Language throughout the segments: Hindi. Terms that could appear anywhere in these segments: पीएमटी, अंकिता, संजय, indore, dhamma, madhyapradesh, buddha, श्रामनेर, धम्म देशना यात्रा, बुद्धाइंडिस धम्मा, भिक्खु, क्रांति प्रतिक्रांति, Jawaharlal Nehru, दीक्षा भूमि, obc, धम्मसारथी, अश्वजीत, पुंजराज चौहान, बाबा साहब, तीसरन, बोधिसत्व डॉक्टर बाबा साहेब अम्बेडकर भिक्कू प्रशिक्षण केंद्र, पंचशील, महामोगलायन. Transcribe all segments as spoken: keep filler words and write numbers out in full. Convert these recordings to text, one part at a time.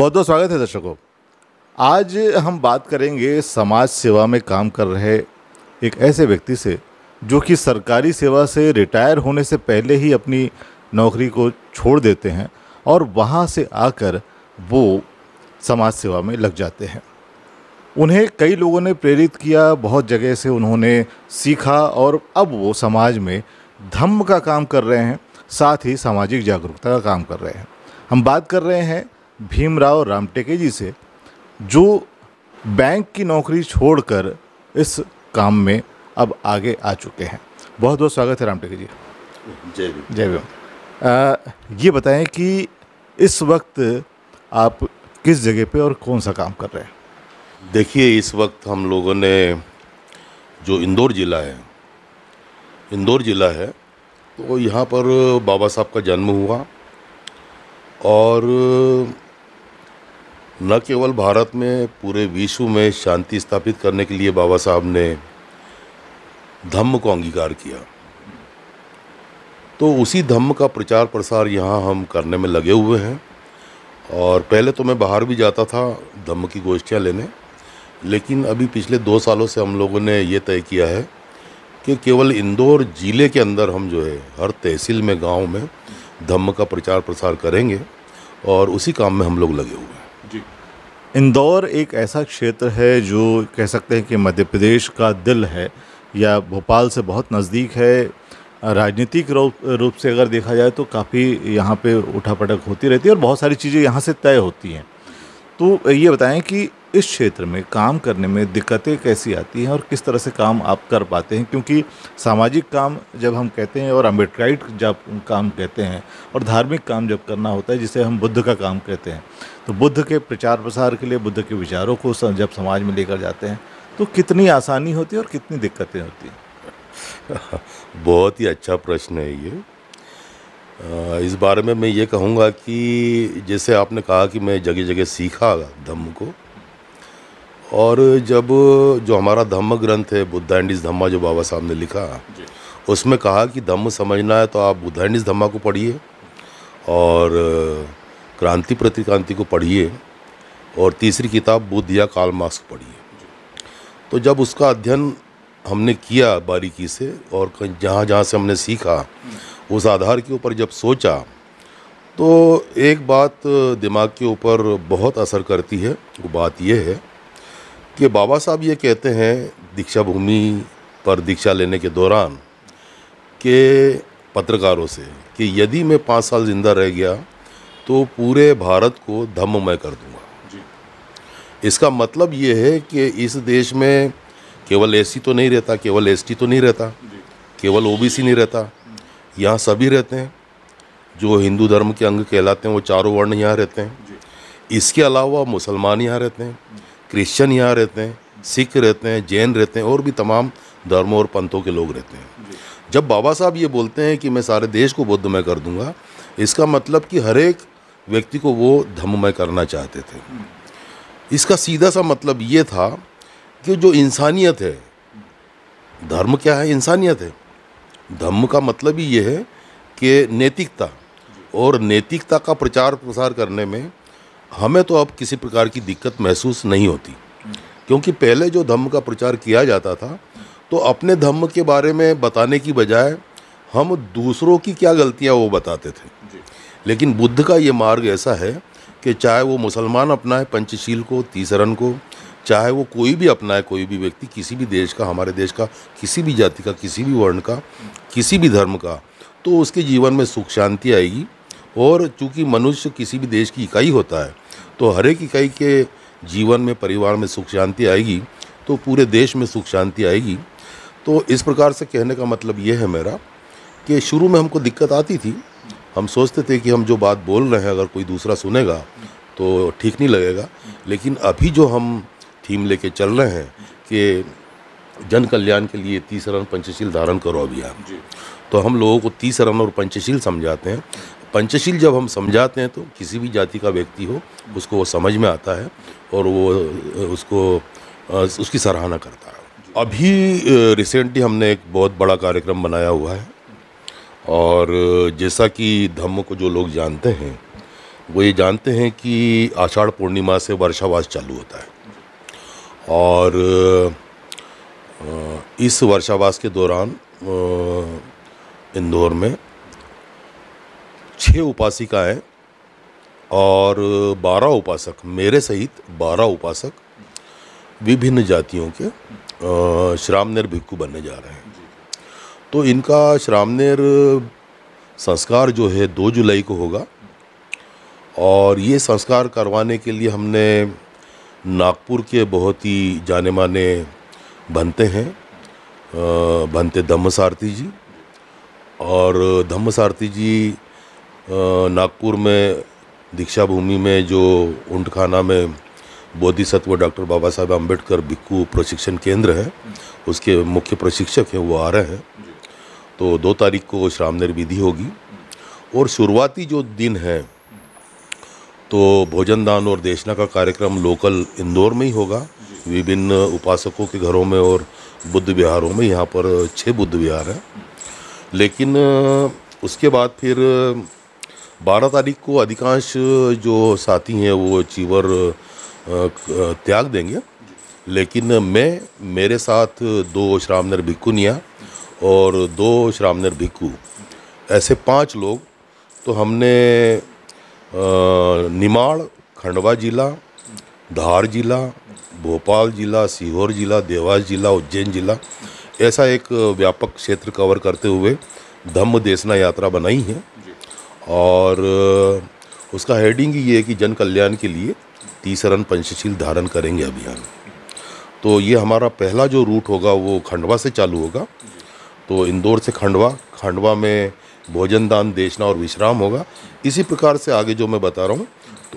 बहुत बहुत स्वागत है दर्शकों। आज हम बात करेंगे समाज सेवा में काम कर रहे एक ऐसे व्यक्ति से जो कि सरकारी सेवा से रिटायर होने से पहले ही अपनी नौकरी को छोड़ देते हैं और वहाँ से आकर वो समाज सेवा में लग जाते हैं। उन्हें कई लोगों ने प्रेरित किया, बहुत जगह से उन्होंने सीखा और अब वो समाज में धम्म का काम कर रहे हैं, साथ ही सामाजिक जागरूकता का काम कर रहे हैं। हम बात कर रहे हैं भीमराव राम जी से, जो बैंक की नौकरी छोड़कर इस काम में अब आगे आ चुके हैं। बहुत बहुत स्वागत है राम जी। जय भीम। जय भीम। ये बताएं कि इस वक्त आप किस जगह पे और कौन सा काम कर रहे हैं? देखिए, इस वक्त हम लोगों ने जो इंदौर ज़िला है इंदौर ज़िला है तो यहाँ पर बाबा साहब का जन्म हुआ और न केवल भारत में, पूरे विश्व में शांति स्थापित करने के लिए बाबा साहब ने धम्म को अंगीकार किया। तो उसी धम्म का प्रचार प्रसार यहाँ हम करने में लगे हुए हैं। और पहले तो मैं बाहर भी जाता था धम्म की गोष्ठियाँ लेने, लेकिन अभी पिछले दो सालों से हम लोगों ने ये तय किया है कि केवल इंदौर ज़िले के अंदर हम जो है हर तहसील में, गांव में धम्म का प्रचार प्रसार करेंगे और उसी काम में हम लोग लगे हुए हैं। जी, इंदौर एक ऐसा क्षेत्र है जो कह सकते हैं कि मध्य प्रदेश का दिल है या भोपाल से बहुत नज़दीक है। राजनीतिक रूप से अगर देखा जाए तो काफ़ी यहाँ पे उठापटक होती रहती है और बहुत सारी चीज़ें यहाँ से तय होती हैं। तो ये बताएं कि इस क्षेत्र में काम करने में दिक्कतें कैसी आती हैं और किस तरह से काम आप कर पाते हैं, क्योंकि सामाजिक काम जब हम कहते हैं और अम्बेडकराइट जब काम कहते हैं और धार्मिक काम जब करना होता है जिसे हम बुद्ध का काम कहते हैं, तो बुद्ध के प्रचार प्रसार के लिए, बुद्ध के विचारों को जब समाज में लेकर जाते हैं तो कितनी आसानी होती है और कितनी दिक्कतें होती हैं? बहुत ही अच्छा प्रश्न है ये। इस बारे में मैं ये कहूँगा कि जैसे आपने कहा कि मैं जगह जगह सीखा धम्म को, और जब जो हमारा धम्म ग्रंथ है बुद्धाइंडिस धम्मा जो बाबा साहब ने लिखा, उसमें कहा कि धम्म समझना है तो आप बुद्धाइंडिस धम्मा को पढ़िए और क्रांति प्रतिक्रांति को पढ़िए और तीसरी किताब बुद्ध या कार्ल मार्क्स को पढ़िए। तो जब उसका अध्ययन हमने किया बारीकी से और जहाँ जहाँ से हमने सीखा उस आधार के ऊपर जब सोचा तो एक बात दिमाग के ऊपर बहुत असर करती है। वो बात ये है कि बाबा साहब ये कहते हैं दीक्षा भूमि पर दीक्षा लेने के दौरान के पत्रकारों से कि यदि मैं पाँच साल ज़िंदा रह गया तो पूरे भारत को धम्ममय कर दूँगा। इसका मतलब ये है कि इस देश में केवल एससी तो नहीं रहता, केवल एसटी तो नहीं रहता, केवल ओबीसी नहीं रहता, यहाँ सभी रहते हैं जो हिंदू धर्म के अंग कहलाते हैं। वो चारों वर्ण यहाँ रहते हैं। इसके अलावा मुसलमान यहाँ रहते हैं, क्रिश्चियन यहाँ रहते हैं, सिख रहते हैं, जैन रहते हैं और भी तमाम धर्मों और पंथों के लोग रहते हैं। जब बाबा साहब ये बोलते हैं कि मैं सारे देश को बुद्धमय कर दूँगा, इसका मतलब कि हर एक व्यक्ति को वो धम्ममय करना चाहते थे। इसका सीधा सा मतलब ये था कि जो इंसानियत है, धर्म क्या है? इंसानियत है। धम्म का मतलब ही ये है कि नैतिकता, और नैतिकता का प्रचार प्रसार करने में हमें तो अब किसी प्रकार की दिक्कत महसूस नहीं होती, क्योंकि पहले जो धम्म का प्रचार किया जाता था तो अपने धम्म के बारे में बताने की बजाय हम दूसरों की क्या गलतियाँ वो बताते थे। लेकिन बुद्ध का ये मार्ग ऐसा है कि चाहे वो मुसलमान अपनाए पंचशील को, तीसरन को, चाहे वो कोई भी अपनाए, कोई भी व्यक्ति किसी भी देश का, हमारे देश का, किसी भी जाति का, किसी भी वर्ण का, किसी भी धर्म का, तो उसके जीवन में सुख शांति आएगी। और चूँकि मनुष्य किसी भी देश की इकाई होता है तो हर एक इकाई के जीवन में, परिवार में सुख शांति आएगी तो पूरे देश में सुख शांति आएगी। तो इस प्रकार से कहने का मतलब ये है मेरा कि शुरू में हमको दिक्कत आती थी। हम सोचते थे कि हम जो बात बोल रहे हैं अगर कोई दूसरा सुनेगा तो ठीक नहीं लगेगा, लेकिन अभी जो हम थीम लेके चल रहे हैं कि जन कल्याण के लिए तीसरन पंचशील धारण करो अभियान, तो हम लोगों को तीसरन और पंचशील समझाते हैं। पंचशील जब हम समझाते हैं तो किसी भी जाति का व्यक्ति हो उसको वो समझ में आता है और वो उसको उसकी सराहना करता है। अभी रिसेंटली हमने एक बहुत बड़ा कार्यक्रम बनाया हुआ है और जैसा कि धम्म को जो लोग जानते हैं वो ये जानते हैं कि आषाढ़ पूर्णिमा से वर्षावास चालू होता है और इस वर्षावास के दौरान इंदौर में छः उपासिकाएँ और बारह उपासक, मेरे सहित बारह उपासक विभिन्न जातियों के श्रामनेर भिक्खु बनने जा रहे हैं। तो इनका श्रामनेर संस्कार जो है दो जुलाई को होगा और ये संस्कार करवाने के लिए हमने नागपुर के बहुत ही जाने माने भंते हैं, भंते धम्मसारथी जी, और धम्मसारथी जी नागपुर में दीक्षा भूमि में जो ऊंटखाना में बोधिसत्व डॉक्टर बाबा साहेब अम्बेडकर भिक्कू प्रशिक्षण केंद्र है उसके मुख्य प्रशिक्षक हैं, वो आ रहे हैं। तो दो तारीख को श्रामनेर विधि होगी और शुरुआती जो दिन है तो भोजन दान और देशना का कार्यक्रम लोकल इंदौर में ही होगा, विभिन्न उपासकों के घरों में और बुद्ध विहारों में। यहाँ पर छः बुद्ध विहार हैं। लेकिन उसके बाद फिर बारह तारीख को अधिकांश जो साथी हैं वो चीवर त्याग देंगे, लेकिन मैं मेरे साथ दो श्रामनेर भिक्खुनियाँ और दो श्रामनेर भिक्खू, ऐसे पांच लोग तो हमने निमाड़, खंडवा जिला, धार जिला, भोपाल जिला, सीहोर जिला, देवास जिला, उज्जैन जिला, ऐसा एक व्यापक क्षेत्र कवर करते हुए धम्म देशना यात्रा बनाई है और उसका हेडिंग ये है कि जन कल्याण के लिए तीसरन पंचशील धारण करेंगे अभियान। तो ये हमारा पहला जो रूट होगा वो खंडवा से चालू होगा। तो इंदौर से खंडवा, खंडवा में भोजन दान देशना और विश्राम होगा। इसी प्रकार से आगे जो मैं बता रहा हूँ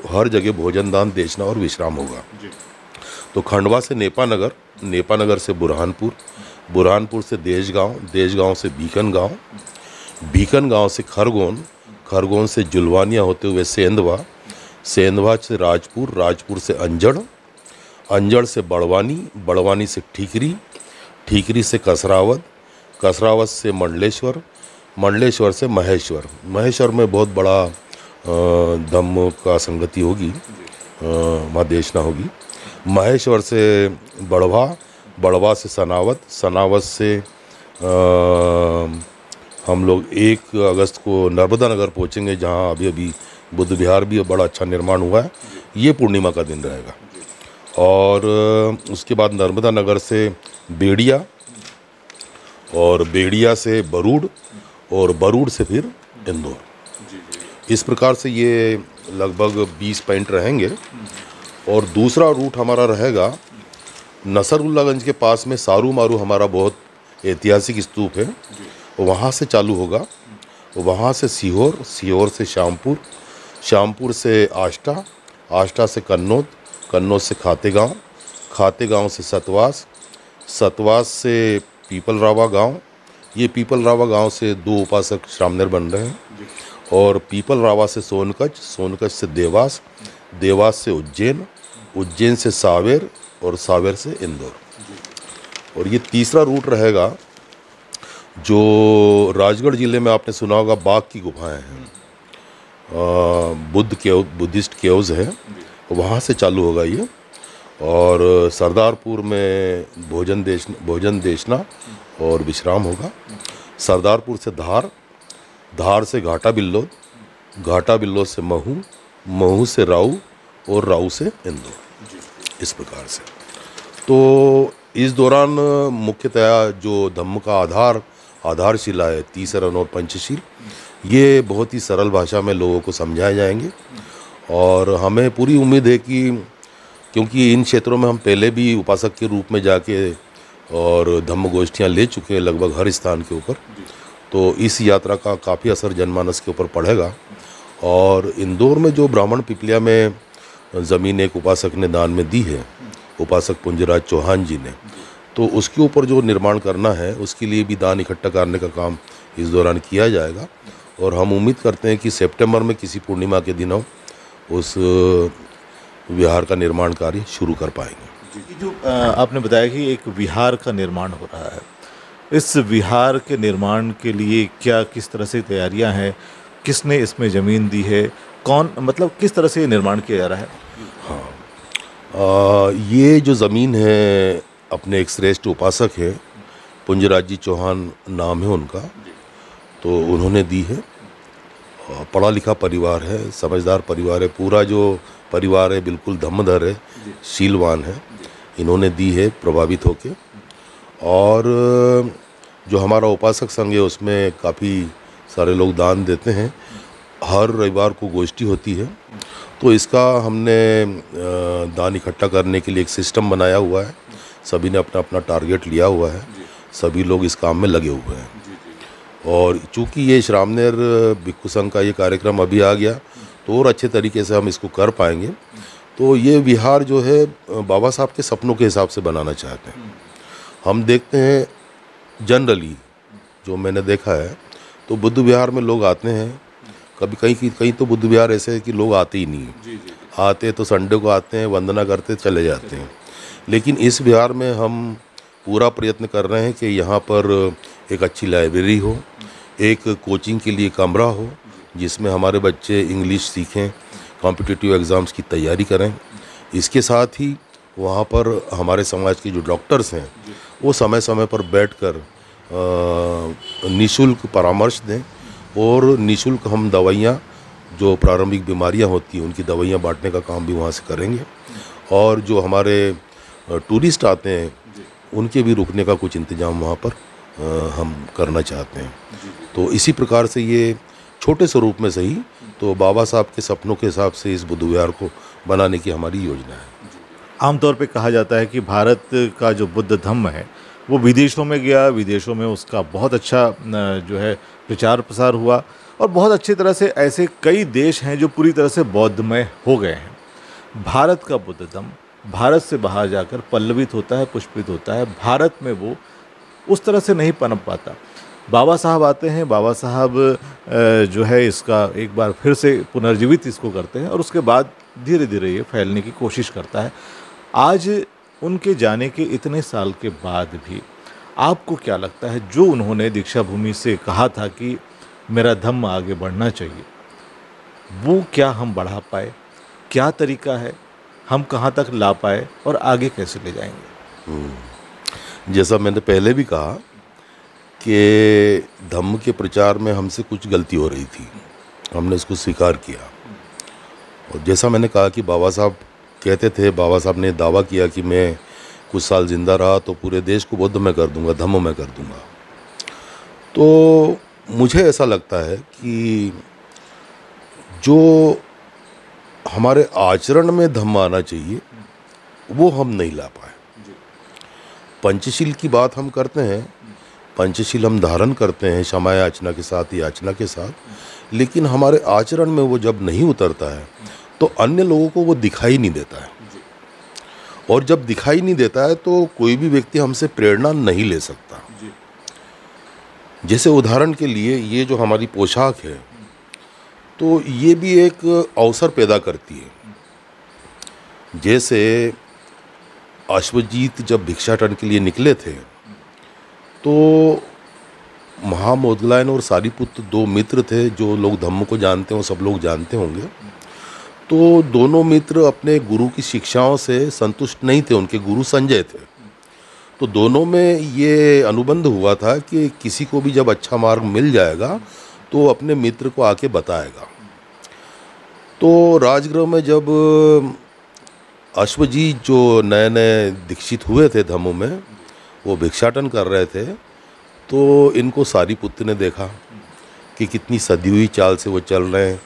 तो हर जगह भोजन दान देशना और विश्राम होगा। तो खंडवा से नेपानगर, नेपानगर से बुरहानपुर, बुरहानपुर से देशगांव, देशगांव से बीकन गाँव, बीकन गाँव से खरगोन, खरगोन से जुलवानिया होते हुए सेंधवा, सेंधवा से राजपुर, राजपुर से अंजड़, अंजड़ से बड़वानी, बड़वानी से ठीकरी, ठीकरी से कसरावद, कसरावद से मंडलेश्वर, मंडलेश्वर से महेश्वर, महेश्वर में बहुत बड़ा धम्म का संगति होगी, महादेशना होगी। महेश्वर से बड़वा, बड़वा से सनावद, सनावद से आ, हम लोग एक अगस्त को नर्मदा नगर पहुँचेंगे जहाँ अभी अभी बुद्ध विहार भी बड़ा अच्छा निर्माण हुआ है, ये पूर्णिमा का दिन रहेगा। और उसके बाद नर्मदा नगर से बेड़िया और बेड़िया से बरूड और बरूड से फिर इंदौर, इस प्रकार से ये लगभग बीस पॉइंट रहेंगे। और दूसरा रूट हमारा रहेगा नसरुल्लाहगंज के पास में सारू मारू हमारा बहुत ऐतिहासिक स्तूप है, वहाँ से चालू होगा, वहाँ से सीहोर, सीहोर से श्यामपुर, श्यामपुर से आष्टा, आष्टा से कन्नौज, कन्नौज से खातेगांव, खातेगांव से सतवास, सतवास से पीपलरावा गांव, ये पीपलरावा गांव से दो उपासक श्रामनेर बन रहे हैं, और पीपलरावा से सोनकच, सोनकच से देवास, देवास से उज्जैन, उज्जैन से सावेर और सावेर से इंदौर। और ये तीसरा रूट रहेगा। जो राजगढ़ ज़िले में आपने सुना होगा बाघ की गुफाएं हैं, बुद्ध के बुद्धिस्ट केव्स है, वहाँ से चालू होगा ये, और सरदारपुर में भोजन देश भोजन देशना और विश्राम होगा। सरदारपुर से धार, धार से घाटा बिल्लोद, घाटा बिल्लोद से महू, महू से राऊ और राऊ से इंदौर, इस प्रकार से। तो इस दौरान मुख्यतया जो धम्म का आधार आधारशिला है तीसरन और पंचशील, ये बहुत ही सरल भाषा में लोगों को समझाए जाएंगे। और हमें पूरी उम्मीद है कि क्योंकि इन क्षेत्रों में हम पहले भी उपासक के रूप में जाके और धम्म गोष्ठियाँ ले चुके हैं लगभग हर स्थान के ऊपर, तो इस यात्रा का काफ़ी असर जनमानस के ऊपर पड़ेगा। और इंदौर में जो ब्राह्मण पिपलिया में ज़मीन एक उपासक ने दान में दी है, उपासक पुंजराज चौहान जी ने, तो उसके ऊपर जो निर्माण करना है उसके लिए भी दान इकट्ठा करने का काम इस दौरान किया जाएगा। और हम उम्मीद करते हैं कि सितंबर में किसी पूर्णिमा के दिनों उस विहार का निर्माण कार्य शुरू कर पाएंगे। जो आपने बताया कि एक विहार का निर्माण हो रहा है, इस विहार के निर्माण के लिए क्या किस तरह से तैयारियां हैं, किसने इसमें ज़मीन दी है कौन मतलब किस तरह से ये निर्माण किया जा रहा है? हाँ, आ, ये जो ज़मीन है अपने एक श्रेष्ठ उपासक है, पुंजराज जी चौहान नाम है उनका, तो उन्होंने दी है। पढ़ा लिखा परिवार है, समझदार परिवार है, पूरा जो परिवार है बिल्कुल धम्मधर है, शीलवान है, इन्होंने दी है प्रभावित होके। और जो हमारा उपासक संघ है उसमें काफ़ी सारे लोग दान देते हैं, हर रविवार को गोष्ठी होती है, तो इसका हमने दान इकट्ठा करने के लिए एक सिस्टम बनाया हुआ है, सभी ने अपना अपना टारगेट लिया हुआ है, सभी लोग इस काम में लगे हुए हैं। और चूँकि ये श्रामनेर भिक्खू संघ का ये कार्यक्रम अभी आ गया तो और अच्छे तरीके से हम इसको कर पाएंगे। तो ये विहार जो है बाबा साहब के सपनों के हिसाब से बनाना चाहते हैं। हम देखते हैं जनरली जो मैंने देखा है तो बुद्ध विहार में लोग आते हैं, कभी कहीं कहीं तो बुद्ध विहार ऐसे है कि लोग आते ही नहीं, आते तो संडे को आते हैं, वंदना करते चले जाते हैं। लेकिन इस विहार में हम पूरा प्रयत्न कर रहे हैं कि यहाँ पर एक अच्छी लाइब्रेरी हो, एक कोचिंग के लिए कमरा हो जिसमें हमारे बच्चे इंग्लिश सीखें, कॉम्पिटिटिव एग्ज़ाम्स की तैयारी करें। इसके साथ ही वहाँ पर हमारे समाज के जो डॉक्टर्स हैं वो समय समय पर बैठकर निःशुल्क परामर्श दें और निःशुल्क हम दवाइयाँ जो प्रारंभिक बीमारियाँ होती हैं उनकी दवाइयाँ बांटने का काम भी वहाँ से करेंगे। और जो हमारे टूरिस्ट आते हैं उनके भी रुकने का कुछ इंतज़ाम वहाँ पर आ, हम करना चाहते हैं। तो इसी प्रकार से ये छोटे स्वरूप में सही तो बाबा साहब के सपनों के हिसाब से इस बुद्ध विहार को बनाने की हमारी योजना है। आमतौर पे कहा जाता है कि भारत का जो बुद्ध धम्म है वो विदेशों में गया, विदेशों में उसका बहुत अच्छा जो है प्रचार प्रसार हुआ और बहुत अच्छी तरह से ऐसे कई देश हैं जो पूरी तरह से बौद्धमय हो गए हैं। भारत का बुद्ध धम्म भारत से बाहर जाकर पल्लवित होता है, पुष्पित होता है, भारत में वो उस तरह से नहीं पनप पाता। बाबा साहब आते हैं, बाबा साहब जो है इसका एक बार फिर से पुनर्जीवित इसको करते हैं और उसके बाद धीरे धीरे ये फैलने की कोशिश करता है। आज उनके जाने के इतने साल के बाद भी आपको क्या लगता है जो उन्होंने दीक्षा भूमि से कहा था कि मेरा धम्म आगे बढ़ना चाहिए, वो क्या हम बढ़ा पाए? क्या तरीका है, हम कहाँ तक ला पाए और आगे कैसे ले जाएंगे? जैसा मैंने पहले भी कहा कि धम्म के प्रचार में हमसे कुछ गलती हो रही थी, हमने इसको स्वीकार किया। और जैसा मैंने कहा कि बाबा साहब कहते थे, बाबा साहब ने दावा किया कि मैं कुछ साल ज़िंदा रहा तो पूरे देश को बुद्ध में कर दूंगा, धम्म में कर दूंगा। तो मुझे ऐसा लगता है कि जो हमारे आचरण में धम्म आना चाहिए वो हम नहीं ला पाए। पंचशील की बात हम करते हैं, पंचशील हम धारण करते हैं क्षमा याचना के साथ, याचना के साथ, लेकिन हमारे आचरण में वो जब नहीं उतरता है तो अन्य लोगों को वो दिखाई नहीं देता है। और जब दिखाई नहीं देता है तो कोई भी व्यक्ति हमसे प्रेरणा नहीं ले सकता। जैसे उदाहरण के लिए ये जो हमारी पोशाक है तो ये भी एक अवसर पैदा करती है। जैसे अश्वजीत जब भिक्षाटन के लिए निकले थे तो महामोगलायन और सारिपुत्र दो मित्र थे, जो लोग धम्म को जानते हों सब लोग जानते होंगे। तो दोनों मित्र अपने गुरु की शिक्षाओं से संतुष्ट नहीं थे, उनके गुरु संजय थे। तो दोनों में ये अनुबंध हुआ था कि किसी को भी जब अच्छा मार्ग मिल जाएगा तो अपने मित्र को आके बताएगा। तो राजगृह में जब अश्वजीत जो नए नए दीक्षित हुए थे धम्म में वो भिक्षाटन कर रहे थे तो इनको सारिपुत्र ने देखा कि कितनी सदी हुई चाल से वो चल रहे हैं,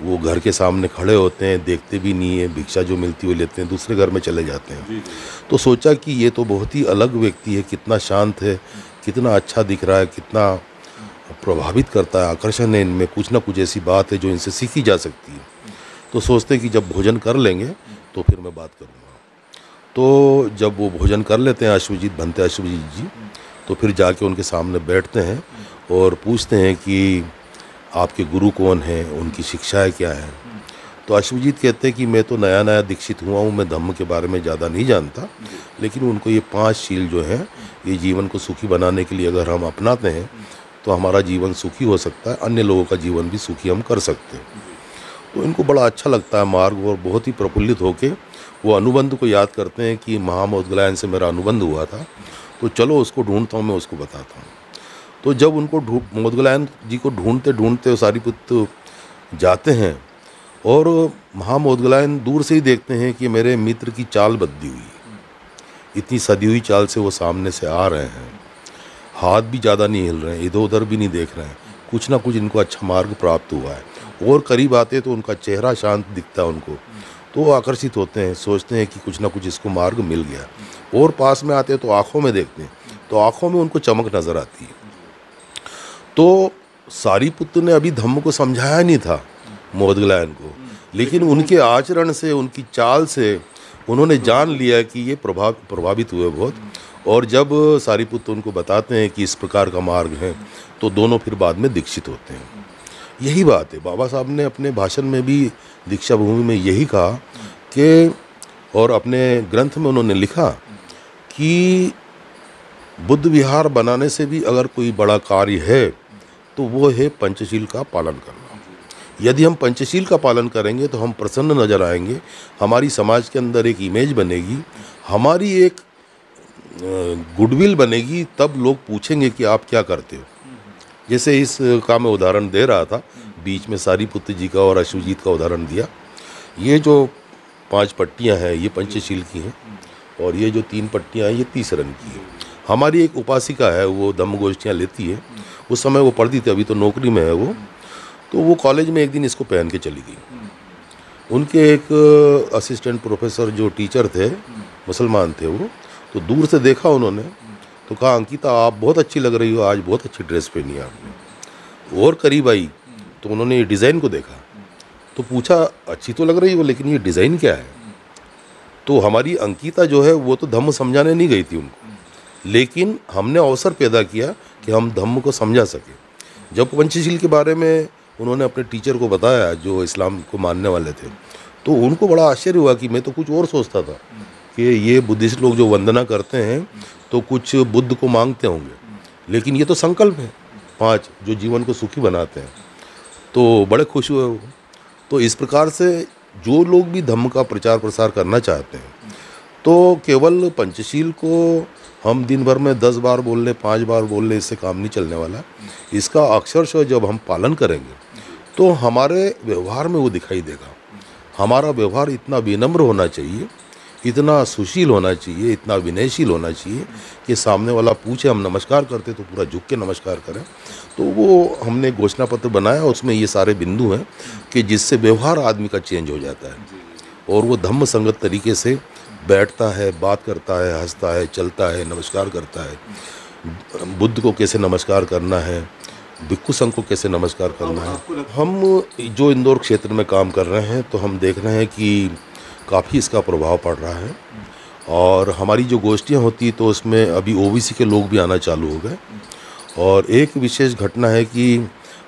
वो घर के सामने खड़े होते हैं, देखते भी नहीं है, भिक्षा जो मिलती हुई लेते हैं, दूसरे घर में चले जाते हैं। तो सोचा कि ये तो बहुत ही अलग व्यक्ति है, कितना शांत है, कितना अच्छा दिख रहा है, कितना प्रभावित करता है, आकर्षण है, इनमें कुछ ना कुछ ऐसी बात है जो इनसे सीखी जा सकती है। तो सोचते कि जब भोजन कर लेंगे तो फिर मैं बात करूँगा। तो जब वो भोजन कर लेते हैं अश्वजीत बनते अश्वजीत जी, तो फिर जाके उनके सामने बैठते हैं और पूछते हैं कि आपके गुरु कौन हैं, उनकी शिक्षाएं क्या हैं। तो अश्वजीत कहते हैं कि मैं तो नया नया दीक्षित हुआ हूँ, मैं धम्म के बारे में ज़्यादा नहीं जानता, लेकिन उनको ये पांच शील जो हैं ये जीवन को सुखी बनाने के लिए अगर हम अपनाते हैं तो हमारा जीवन सुखी हो सकता है, अन्य लोगों का जीवन भी सुखी हम कर सकते हैं। तो इनको बड़ा अच्छा लगता है मार्ग और बहुत ही प्रफुल्लित होकर वो अनुबंध को याद करते हैं कि महामोगलायन से मेरा अनुबंध हुआ था, तो चलो उसको ढूंढता हूँ, मैं उसको बताता हूँ। तो जब उनको मोगलायन जी को ढूंढते ढूंढते सारिपुत्र जाते हैं और महामोगलायन दूर से ही देखते हैं कि मेरे मित्र की चाल बदली हुई, इतनी सदी हुई चाल से वो सामने से आ रहे हैं, हाथ भी ज़्यादा नहीं हिल रहे हैं, इधर उधर भी नहीं देख रहे हैं, कुछ ना कुछ इनको अच्छा मार्ग प्राप्त हुआ है। और करीब आते तो उनका चेहरा शांत दिखता है उनको, तो वो आकर्षित होते हैं, सोचते हैं कि कुछ ना कुछ इसको मार्ग मिल गया। और पास में आते तो आँखों में देखते हैं तो आँखों में उनको चमक नज़र आती है। तो सारिपुत्र ने अभी धम्म को समझाया नहीं था मोहदगलायन को, लेकिन उनके आचरण से, उनकी चाल से उन्होंने जान लिया कि ये प्रभाव प्रभावित हुए बहुत। और जब सारिपुत्र उनको बताते हैं कि इस प्रकार का मार्ग है, तो दोनों फिर बाद में दीक्षित होते हैं। यही बात है, बाबा साहब ने अपने भाषण में भी दीक्षा भूमि में यही कहा कि, और अपने ग्रंथ में उन्होंने लिखा कि बुद्ध विहार बनाने से भी अगर कोई बड़ा कार्य है तो वो है पंचशील का पालन करना। यदि हम पंचशील का पालन करेंगे तो हम प्रसन्न नजर आएंगे, हमारी समाज के अंदर एक इमेज बनेगी, हमारी एक गुडविल बनेगी, तब लोग पूछेंगे कि आप क्या करते हो। जैसे इस का मैं उदाहरण दे रहा था, बीच में सारिपुत्र जी का और अश्वजीत का उदाहरण दिया। ये जो पांच पट्टियां हैं ये पंचशील की हैं, और ये जो तीन पट्टियां हैं ये तीसरन की हैं। हमारी एक उपासिका है, वो धम्म गोष्ठियाँ लेती है, उस समय वो पढ़ती थी, अभी तो नौकरी में है वो। तो वो कॉलेज में एक दिन इसको पहन के चली गई। उनके एक असिस्टेंट प्रोफेसर जो टीचर थे, मुसलमान थे वो, तो दूर से देखा उन्होंने, तो कहा अंकिता आप बहुत अच्छी लग रही हो, आज बहुत अच्छी ड्रेस पहनी है आपने। और करीब आई तो उन्होंने ये डिज़ाइन को देखा, तो पूछा अच्छी तो लग रही हो लेकिन ये डिज़ाइन क्या है। तो हमारी अंकिता जो है वो तो धम्म समझाने नहीं गई थी उनको, लेकिन हमने अवसर पैदा किया कि हम धम्म को समझा सकें। जब पंचशील के बारे में उन्होंने अपने टीचर को बताया जो इस्लाम को मानने वाले थे, तो उनको बड़ा आश्चर्य हुआ कि मैं तो कुछ और सोचता था कि ये बुद्धिस्ट लोग जो वंदना करते हैं तो कुछ बुद्ध को मांगते होंगे, लेकिन ये तो संकल्प है पांच जो जीवन को सुखी बनाते हैं। तो बड़े खुश हुए वो। तो इस प्रकार से जो लोग भी धम्म का प्रचार प्रसार करना चाहते हैं, तो केवल पंचशील को हम दिन भर में दस बार बोल लें, पाँच बार बोल लें, इससे काम नहीं चलने वाला। इसका अक्षरशः जब हम पालन करेंगे तो हमारे व्यवहार में वो दिखाई देगा। हमारा व्यवहार इतना विनम्र होना चाहिए, इतना सुशील होना चाहिए, इतना विनयशील होना चाहिए कि सामने वाला पूछे हम नमस्कार करते तो पूरा झुक के नमस्कार करें। तो वो हमने घोषणा पत्र बनाया, उसमें ये सारे बिंदु हैं कि जिससे व्यवहार आदमी का चेंज हो जाता है और वो धम्म संगत तरीके से बैठता है, बात करता है, हंसता है, चलता है, नमस्कार करता है। बुद्ध को कैसे नमस्कार करना है, भिक्खु संघ को कैसे नमस्कार करना है। हम जो इंदौर क्षेत्र में काम कर रहे हैं तो हम देख रहे हैं कि काफ़ी इसका प्रभाव पड़ रहा है। और हमारी जो गोष्ठियाँ होती तो उसमें अभी ओबीसी के लोग भी आना चालू हो गए। और एक विशेष घटना है कि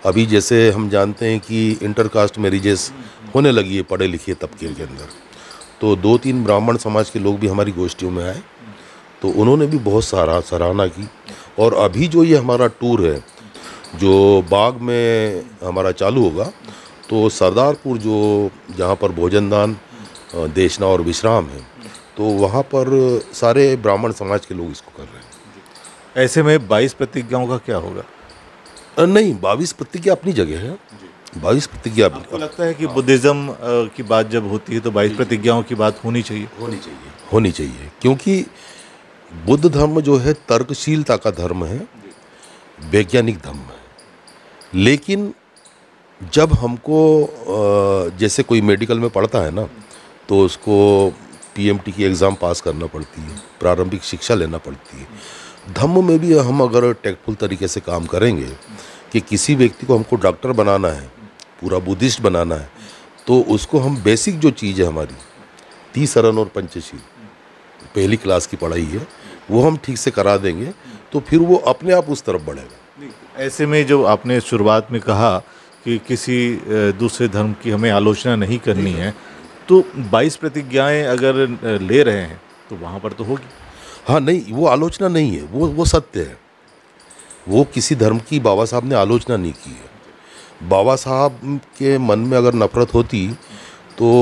अभी जैसे हम जानते हैं कि इंटरकास्ट मैरिजेस होने लगी है पढ़े लिखे तबके के अंदर, तो दो तीन ब्राह्मण समाज के लोग भी हमारी गोष्ठियों में आए तो उन्होंने भी बहुत सारा सराहना की। और अभी जो ये हमारा टूर है जो बाग में हमारा चालू होगा, तो सरदारपुर जो जहाँ पर भोजनदान, देशना और विश्राम है, तो वहाँ पर सारे ब्राह्मण समाज के लोग इसको कर रहे हैं। ऐसे में बाईस प्रतिज्ञाओं का क्या होगा? नहीं, बाईस प्रतिज्ञा अपनी जगह है। बाईस प्रतिज्ञा आपको लगता है कि बुद्धिज़्म की बात जब होती है तो बाईस प्रतिज्ञाओं की बात होनी चाहिए होनी चाहिए होनी चाहिए क्योंकि बुद्ध धर्म जो है तर्कशीलता का धर्म है, वैज्ञानिक धर्म है। लेकिन जब हमको जैसे कोई मेडिकल में पढ़ता है ना, तो उसको पीएमटी की एग्ज़ाम पास करना पड़ती है, प्रारंभिक शिक्षा लेना पड़ती है। धम्म में भी हम अगर टैक्टफुल तरीके से काम करेंगे कि किसी व्यक्ति को हमको डॉक्टर बनाना है, पूरा बुद्धिस्ट बनाना है, तो उसको हम बेसिक जो चीज़ है हमारी तीसरन और पंचशील पहली क्लास की पढ़ाई है, वो हम ठीक से करा देंगे तो फिर वो अपने आप उस तरफ बढ़ेगा। ऐसे में जो आपने शुरुआत में कहा कि किसी दूसरे धर्म की हमें आलोचना नहीं करनी है, तो बाईस प्रतिज्ञाएं अगर ले रहे हैं तो वहाँ पर तो होगी। हाँ, नहीं, वो आलोचना नहीं है, वो वो सत्य है। वो किसी धर्म की बाबा साहब ने आलोचना नहीं की है। बाबा साहब के मन में अगर नफरत होती तो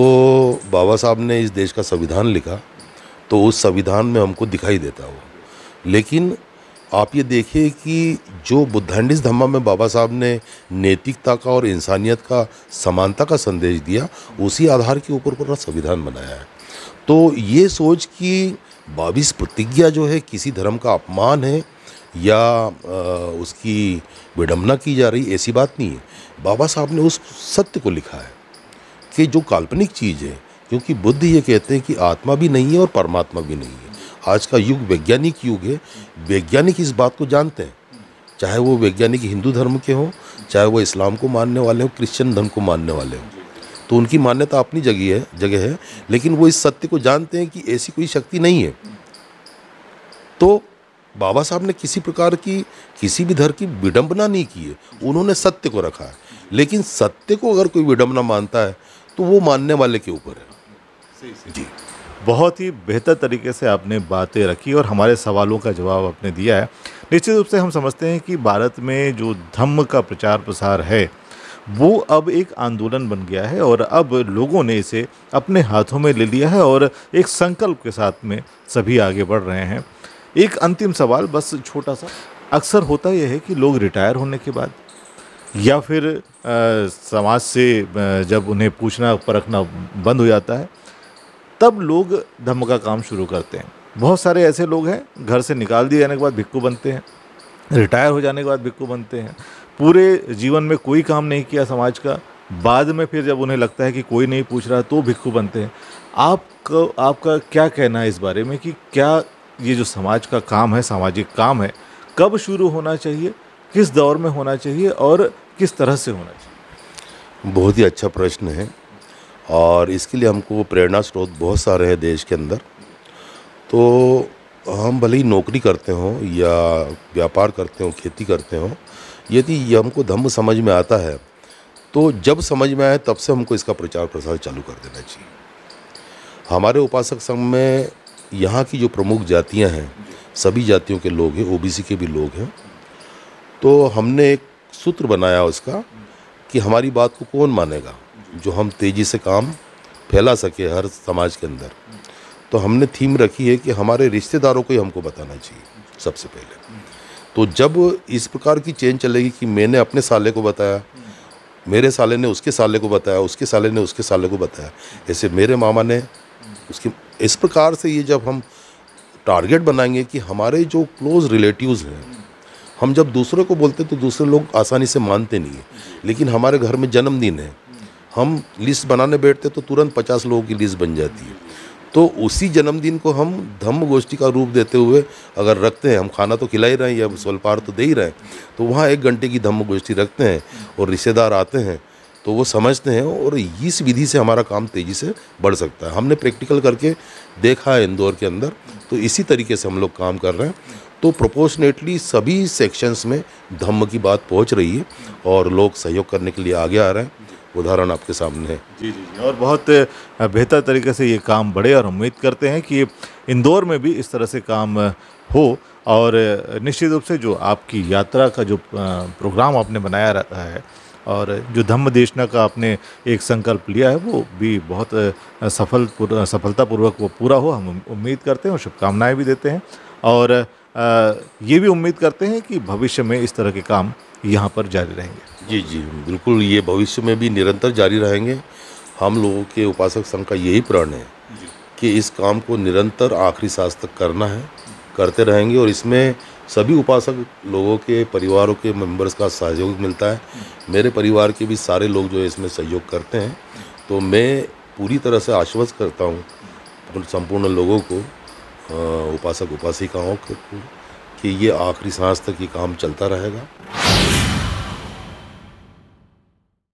बाबा साहब ने इस देश का संविधान लिखा तो उस संविधान में हमको दिखाई देता हो। लेकिन आप ये देखिए कि जो बुद्धाइंडिस धम्मा में बाबा साहब ने नैतिकता का और इंसानियत का, समानता का संदेश दिया, उसी आधार के ऊपर पूरा संविधान बनाया है। तो ये सोच कि बाविस प्रतिज्ञा जो है किसी धर्म का अपमान है या उसकी विडम्बना की जा रही, ऐसी बात नहीं है। बाबा साहब ने उस सत्य को लिखा है कि जो काल्पनिक चीज़ है, क्योंकि बुद्ध ये कहते हैं कि आत्मा भी नहीं है और परमात्मा भी नहीं है। आज का युग वैज्ञानिक युग है, वैज्ञानिक इस बात को जानते हैं, चाहे वो वैज्ञानिक हिंदू धर्म के हों, चाहे वो इस्लाम को मानने वाले हों, क्रिश्चियन धर्म को मानने वाले हों, तो उनकी मान्यता अपनी जगह है जगह है लेकिन वो इस सत्य को जानते हैं कि ऐसी कोई शक्ति नहीं है। तो बाबा साहब ने किसी प्रकार की किसी भी धर्म की विडम्बना नहीं की है, उन्होंने सत्य को रखा है। लेकिन सत्य को अगर कोई विडम्बना मानता है तो वो मानने वाले के ऊपर है। जी, बहुत ही बेहतर तरीके से आपने बातें रखी और हमारे सवालों का जवाब आपने दिया है। निश्चित रूप से हम समझते हैं कि भारत में जो धम्म का प्रचार प्रसार है वो अब एक आंदोलन बन गया है और अब लोगों ने इसे अपने हाथों में ले लिया है और एक संकल्प के साथ में सभी आगे बढ़ रहे हैं। एक अंतिम सवाल बस छोटा सा, अक्सर होता यह है कि लोग रिटायर होने के बाद या फिर आ, समाज से जब उन्हें पूछना परखना बंद हो जाता है तब लोग धम्म का काम शुरू करते हैं। बहुत सारे ऐसे लोग हैं घर से निकाल दिए जाने के बाद भिक्खू बनते हैं, रिटायर हो जाने के बाद भिक्खू बनते हैं, पूरे जीवन में कोई काम नहीं किया समाज का, बाद में फिर जब उन्हें लगता है कि कोई नहीं पूछ रहा तो भिक्खू बनते हैं। आपको आपका क्या कहना है इस बारे में कि क्या ये जो समाज का काम है, सामाजिक काम है, कब शुरू होना चाहिए, किस दौर में होना चाहिए और किस तरह से होना चाहिए? बहुत ही अच्छा प्रश्न है और इसके लिए हमको प्रेरणा स्रोत बहुत सारे हैं देश के अंदर। तो हम भले ही नौकरी करते हों या व्यापार करते हों, खेती करते हों, यदि हमको धम्म समझ में आता है तो जब समझ में आए तब से हमको इसका प्रचार प्रसार चालू कर देना चाहिए। हमारे उपासक संघ में यहाँ की जो प्रमुख जातियाँ हैं, सभी जातियों के लोग हैं, ओबीसी के भी लोग हैं, तो हमने एक सूत्र बनाया उसका कि हमारी बात को कौन मानेगा, जो हम तेज़ी से काम फैला सके हर समाज के अंदर। तो हमने थीम रखी है कि हमारे रिश्तेदारों को ही हमको बताना चाहिए सबसे पहले। तो जब इस प्रकार की चेन चलेगी कि मैंने अपने साले को बताया, मेरे साले ने उसके साले को बताया, उसके साले ने उसके साले को बताया, ऐसे मेरे मामा ने उसके, इस प्रकार से ये जब हम टारगेट बनाएंगे कि हमारे जो क्लोज़ रिलेटिव्स हैं, हम जब दूसरे को बोलते तो दूसरे लोग आसानी से मानते नहीं है। लेकिन हमारे घर में जन्मदिन है, हम लिस्ट बनाने बैठते तो तुरंत पचास लोगों की लिस्ट बन जाती है। तो उसी जन्मदिन को हम धम्म गोष्ठी का रूप देते हुए अगर रखते हैं, हम खाना तो खिला ही रहे हैं या स्वल्पाहार तो दे ही रहे हैं, तो वहाँ एक घंटे की धम्म गोष्ठी रखते हैं और रिश्तेदार आते हैं तो वो समझते हैं और इस विधि से हमारा काम तेज़ी से बढ़ सकता है। हमने प्रैक्टिकल करके देखा है इंदौर के अंदर, तो इसी तरीके से हम लोग काम कर रहे हैं। तो प्रोपोर्शनेटली सभी सेक्शंस में धम्म की बात पहुँच रही है और लोग सहयोग करने के लिए आगे आ रहे हैं। उदाहरण आपके सामने है। जी जी जी, और बहुत बेहतर तरीके से ये काम बढ़े और उम्मीद करते हैं कि इंदौर में भी इस तरह से काम हो। और निश्चित रूप से जो आपकी यात्रा का जो प्रोग्राम आपने बनाया रहता है और जो धम्म देशना का आपने एक संकल्प लिया है वो भी बहुत सफल सफलतापूर्वक वो पूरा हो, हम उम्मीद करते हैं और शुभकामनाएँ भी देते हैं। और ये भी उम्मीद करते हैं कि भविष्य में इस तरह के काम यहाँ पर जारी रहेंगे। जी जी बिल्कुल, ये भविष्य में भी निरंतर जारी रहेंगे। हम लोगों के उपासक संघ का यही प्रण है कि इस काम को निरंतर आखिरी सांस तक करना है, करते रहेंगे। और इसमें सभी उपासक लोगों के परिवारों के मेंबर्स का सहयोग मिलता है, मेरे परिवार के भी सारे लोग जो है इसमें सहयोग करते हैं। तो मैं पूरी तरह से आश्वस्त करता हूँ संपूर्ण लोगों को, उपासक उपासिकाओं को, कि ये आखिरी सांस तक ये काम चलता रहेगा।